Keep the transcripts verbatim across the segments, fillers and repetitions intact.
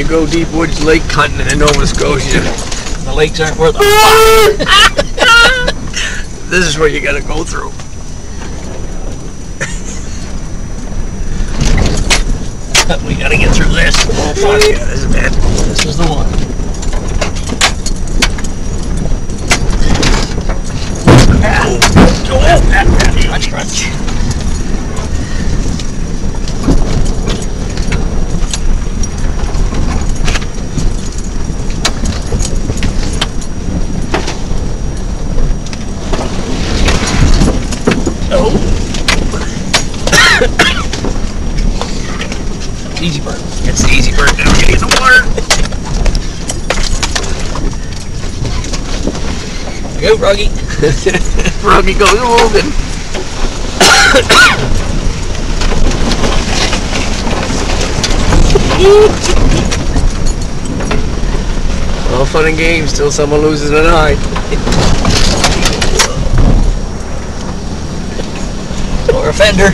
you go deep woods lake hunting in Nova Scotia, the lakes aren't worth a This is what you gotta go through. We gotta get through this. Oh fuck yeah, this is bad. This is the one. Crunch, crunch. Oh. Easy bird. It's the easy bird now. Get in the water. There you go, Froggy. Froggy goes holding. All fun and games till someone loses an eye. Or a fender.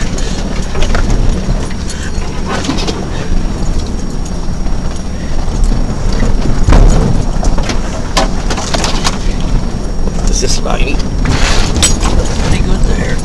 Is this liney? Pretty good there.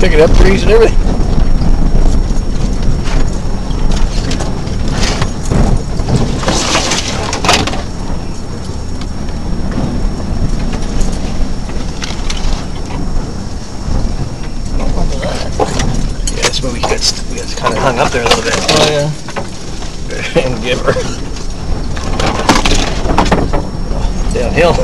Pick it up, trees and everything. Yeah, that's where we got, we got kind of hung up there a little bit. Oh yeah. And give her downhill.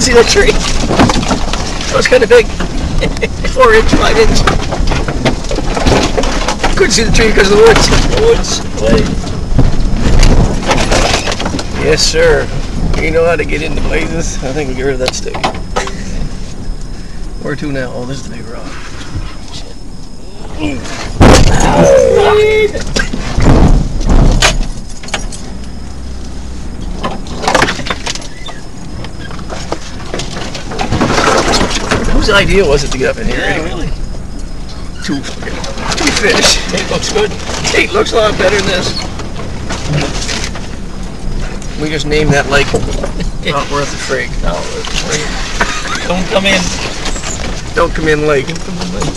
See that tree? That was kind of big. Four inch, five inch. Couldn't see the tree because of the woods. The woods. Blade. Yes, sir. You know how to get into blazes? I think we'll get rid of that stick. Where to now? Oh, this is the big rock. Shit. Oh, fuck. Whose idea was it to get up in here? Yeah, anyway? Really. Two, two fish. Tate looks good. Tate looks a lot better than this. We just named that lake Not Worth a Frig. Not Worth a Frig. Don't come in. Don't come in lake. Don't come in lake.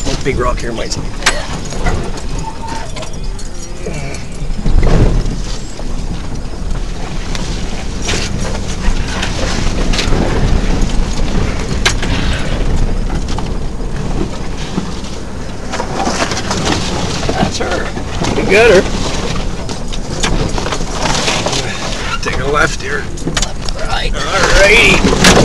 That big rock here might save. Got her. Take a left here. Left, right. All right.